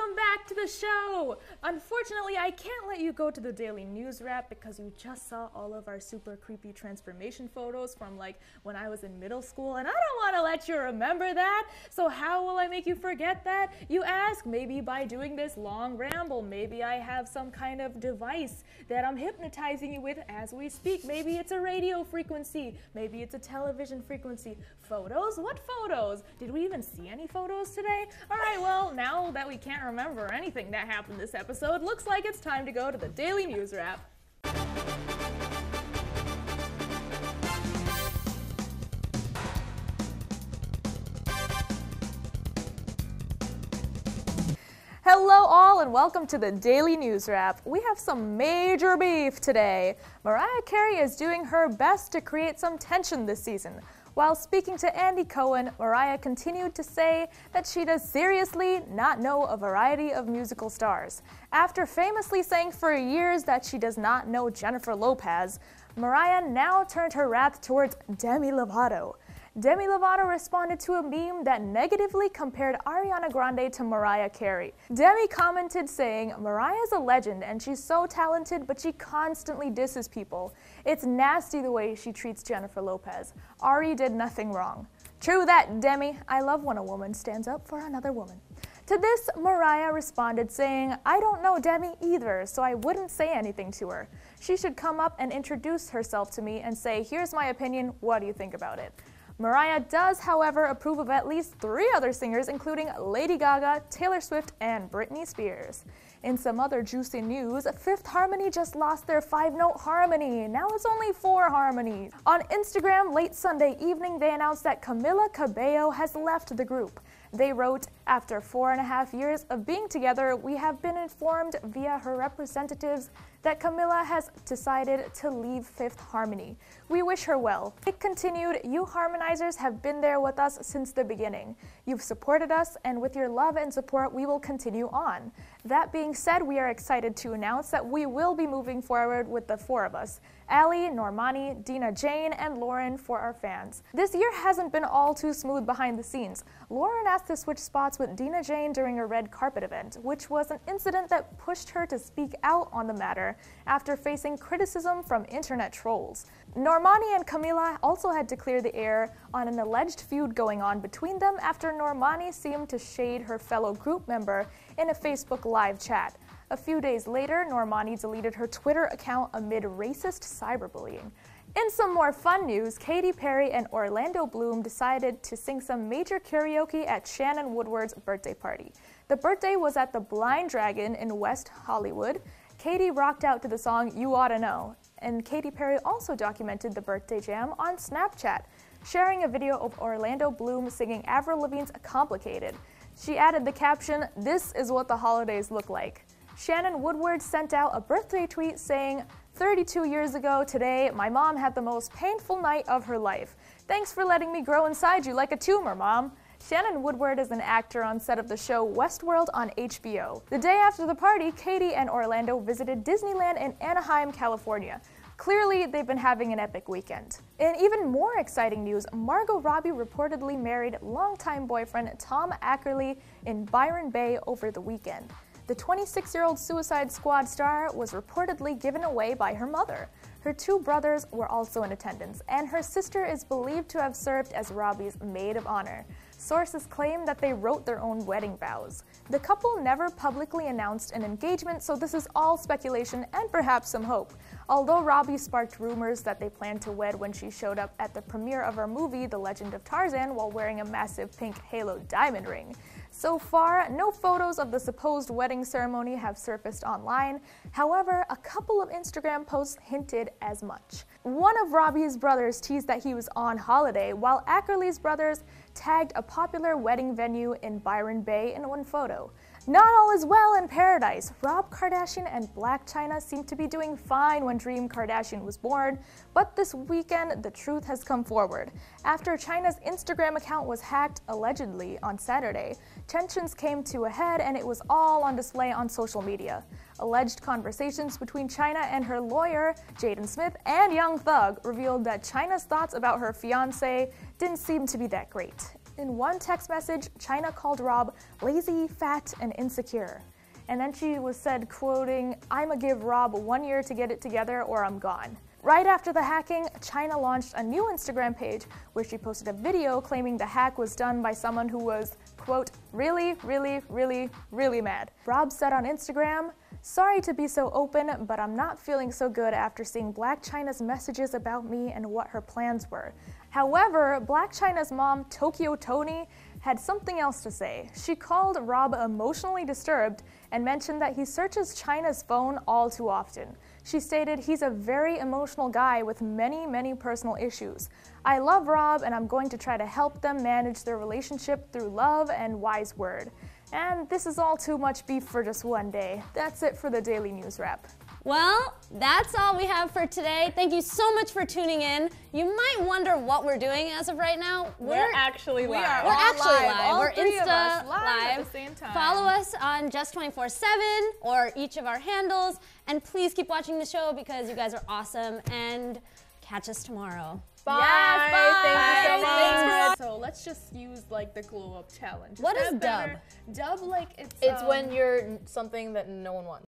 Welcome back to the show. Unfortunately, I can't let you go to the daily news wrap because you just saw all of our super creepy transformation photos from like when I was in middle school, and I don't want to let you remember that. So how will I make you forget that, you ask? Maybe by doing this long ramble. Maybe I have some kind of device that I'm hypnotizing you with as we speak. Maybe it's a radio frequency. Maybe it's a television frequency. Photos? What photos? Did we even see any photos today? All right, well, now that we can't remember anything that happened this episode, looks like it's time to go to the Daily News Wrap. Hello all and welcome to the Daily News Wrap. We have some major beef today. Mariah Carey is doing her best to create some tension this season. While speaking to Andy Cohen, Mariah continued to say that she does seriously not know a variety of musical stars. After famously saying for years that she does not know Jennifer Lopez, Mariah now turned her wrath towards Demi Lovato. Demi Lovato responded to a meme that negatively compared Ariana Grande to Mariah Carey. Demi commented saying, "Mariah's a legend and she's so talented, but she constantly disses people. It's nasty the way she treats Jennifer Lopez. Ari did nothing wrong." True that, Demi. I love when a woman stands up for another woman. To this, Mariah responded saying, "I don't know Demi either, so I wouldn't say anything to her. She should come up and introduce herself to me and say, here's my opinion, what do you think about it?" Mariah does, however, approve of at least 3 other singers, including Lady Gaga, Taylor Swift, and Britney Spears. In some other juicy news, Fifth Harmony just lost their 5-note harmony. Now it's only 4 harmonies. On Instagram late Sunday evening, they announced that Camila Cabello has left the group. They wrote, "After 4.5 years of being together, we have been informed via her representatives that Camila has decided to leave Fifth Harmony. We wish her well." It continued, "You harmonizers have been there with us since the beginning. You've supported us, and with your love and support, we will continue on. That being said, we are excited to announce that we will be moving forward with the 4 of us, Ally, Normani, Dina Jane, and Lauren for our fans." This year hasn't been all too smooth behind the scenes. Lauren asked to switch spots with Dina Jane during a red carpet event, which was an incident that pushed her to speak out on the matter after facing criticism from internet trolls. Normani and Camila also had to clear the air on an alleged feud going on between them after Normani seemed to shade her fellow group member in a Facebook live chat. A few days later, Normani deleted her Twitter account amid racist cyberbullying. In some more fun news, Katy Perry and Orlando Bloom decided to sing some major karaoke at Shannon Woodward's birthday party. The birthday was at the Blind Dragon in West Hollywood. Katy rocked out to the song "You Oughta Know," and Katy Perry also documented the birthday jam on Snapchat, sharing a video of Orlando Bloom singing Avril Lavigne's "Complicated." She added the caption, "This is what the holidays look like." Shannon Woodward sent out a birthday tweet saying, "32 years ago today, my mom had the most painful night of her life. Thanks for letting me grow inside you like a tumor, Mom." Shannon Woodward is an actor on set of the show Westworld on HBO. The day after the party, Katy and Orlando visited Disneyland in Anaheim, California. Clearly, they've been having an epic weekend. In even more exciting news, Margot Robbie reportedly married longtime boyfriend Tom Ackerley in Byron Bay over the weekend. The 26-year-old Suicide Squad star was reportedly given away by her mother. Her 2 brothers were also in attendance, and her sister is believed to have served as Robbie's maid of honor. Sources claim that they wrote their own wedding vows. The couple never publicly announced an engagement, so this is all speculation and perhaps some hope. Although Robbie sparked rumors that they planned to wed when she showed up at the premiere of her movie The Legend of Tarzan while wearing a massive pink halo diamond ring. So far, no photos of the supposed wedding ceremony have surfaced online. However, a couple of Instagram posts hinted as much. One of Robbie's brothers teased that he was on holiday, while Ackerley's brothers tagged a popular wedding venue in Byron Bay in one photo. Not all is well in paradise. Rob Kardashian and Blac Chyna seemed to be doing fine when Dream Kardashian was born, but this weekend the truth has come forward. After Chyna's Instagram account was hacked, allegedly, on Saturday, tensions came to a head and it was all on display on social media. Alleged conversations between Chyna and her lawyer, Jaden Smith, and Young Thug revealed that Chyna's thoughts about her fiancé didn't seem to be that great. In one text message, Chyna called Rob lazy, fat, and insecure. And then she was said, quoting, "I'ma give Rob 1 year to get it together or I'm gone." Right after the hacking, Chyna launched a new Instagram page where she posted a video claiming the hack was done by someone who was, quote, "really, really, really, really mad." Rob said on Instagram, "Sorry to be so open, but I'm not feeling so good after seeing Blac Chyna's messages about me and what her plans were." However, Blac Chyna's mom, Tokyo Tony, had something else to say. She called Rob emotionally disturbed and mentioned that he searches Chyna's phone all too often. She stated, "He's a very emotional guy with many, many personal issues. I love Rob and I'm going to try to help them manage their relationship through love and wise word. And this is all too much beef for just one day." That's it for the Daily News Wrap. Well, that's all we have for today. Thank you so much for tuning in. You might wonder what we're doing as of right now. We're actually live. We are all live. All three of us live at the same time. Follow us on Just 24/7 or each of our handles. And please keep watching the show because you guys are awesome. And catch us tomorrow. Bye. Yes, bye. Thank you so much. So let's just use like the glow up challenge. What is dub? Dub, like it's when you're something that no one wants.